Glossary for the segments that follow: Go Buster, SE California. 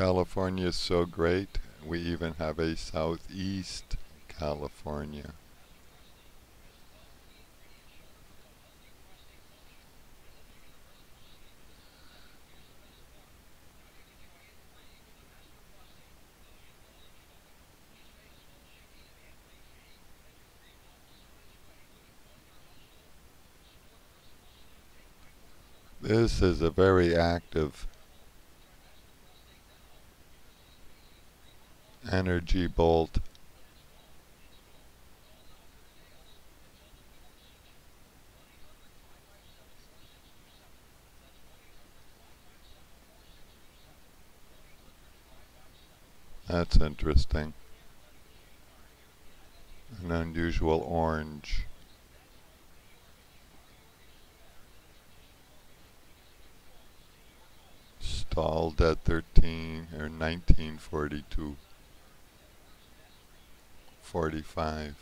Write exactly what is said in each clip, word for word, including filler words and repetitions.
California is so great, we even have a Southeast California. This is a very active energy bolt. That's interesting. An unusual orange. Stalled at thirteen or nineteen forty two. forty-five.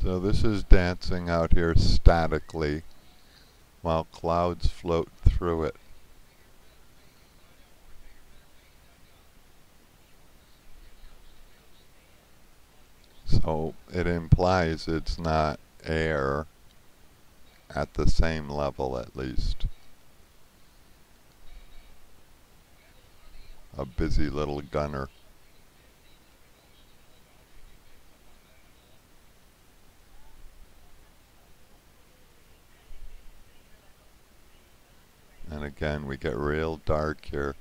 So this is dancing out here statically while clouds float through it. So it implies it's not air at the same level, at least. A busy little gunner. And again, we get real dark here.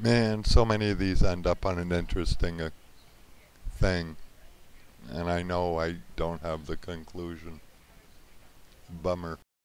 Man, so many of these end up on an interesting uh, thing, and I know I don't have the conclusion. Bummer.